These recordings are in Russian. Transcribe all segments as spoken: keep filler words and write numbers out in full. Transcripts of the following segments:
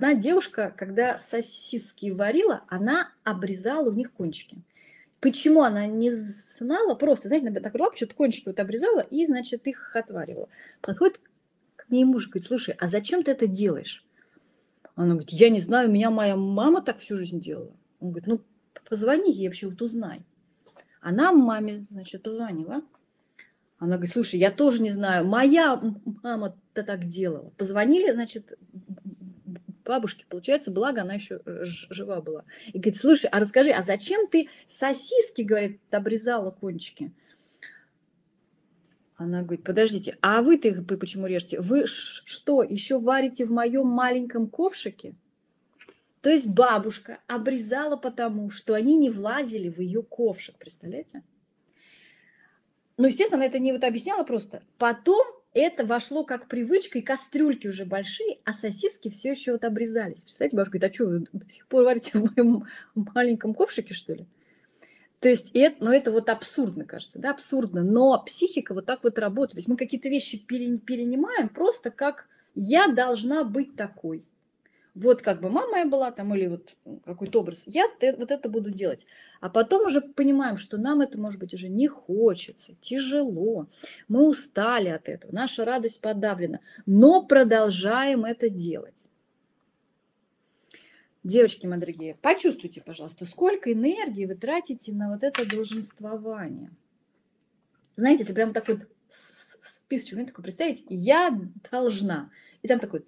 Одна девушка, когда сосиски варила, она обрезала у них кончики. Почему она не знала? Просто, знаете, она так брала, что-то кончики вот обрезала и, значит, их отваривала. Подходит к ней муж, говорит: слушай, а зачем ты это делаешь? Она говорит: я не знаю, меня моя мама так всю жизнь делала. Он говорит: ну, позвони ей вообще, вот узнай. Она маме, значит, позвонила. Она говорит: слушай, я тоже не знаю, моя мама-то так делала. Позвонили, значит, бабушке, получается, благо она еще жива была. И говорит: слушай, а расскажи, а зачем ты сосиски, говорит, обрезала кончики? Она говорит: подождите, а вы-то их почему режете? Вы что, еще варите в моем маленьком ковшике? То есть бабушка обрезала потому, что они не влазили в ее ковшик, представляете? Ну, естественно, она это не вот объясняла просто. Потом это вошло как привычка, и кастрюльки уже большие, а сосиски все еще вот обрезались. Представляете, бабушка говорит: а что, вы до сих пор варите в моем маленьком ковшике, что ли? То есть, это, ну, это вот абсурдно, кажется, да, абсурдно. Но психика вот так вот работает. То есть мы какие-то вещи перенимаем просто как «я должна быть такой». Вот как бы мама моя была там, или вот какой-то образ, я вот это буду делать. А потом уже понимаем, что нам это, может быть, уже не хочется, тяжело, мы устали от этого, наша радость подавлена, но продолжаем это делать. Девочки, мои дорогие, почувствуйте, пожалуйста, сколько энергии вы тратите на вот это долженствование. Знаете, если прям такой списочек, знаете, такой представить: я должна. И там такой,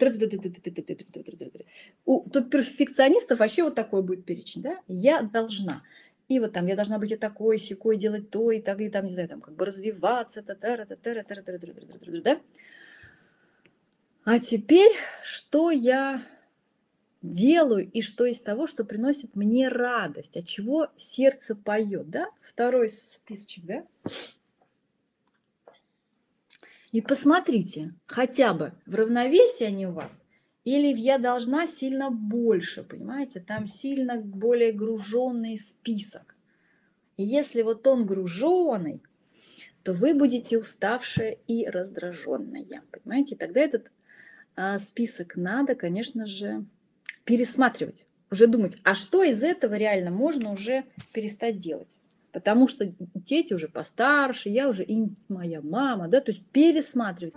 у перфекционистов вообще вот такой будет перечень, да, я должна. И вот там я должна быть и такой, и сякой, делать то, и так, и там, не знаю, там как бы развиваться, да. А теперь, что я делаю и что из того, что приносит мне радость, от чего сердце поет, да, второй списочек, да. И посмотрите, хотя бы в равновесии они у вас, или в «я должна» сильно больше, понимаете? Там сильно более груженный список. И если вот он груженный, то вы будете уставшая и раздраженная, понимаете? И тогда этот а, список надо, конечно же, пересматривать, уже думать, а что из этого реально можно уже перестать делать? Потому что дети уже постарше, я уже и моя мама, да, то есть пересматривать.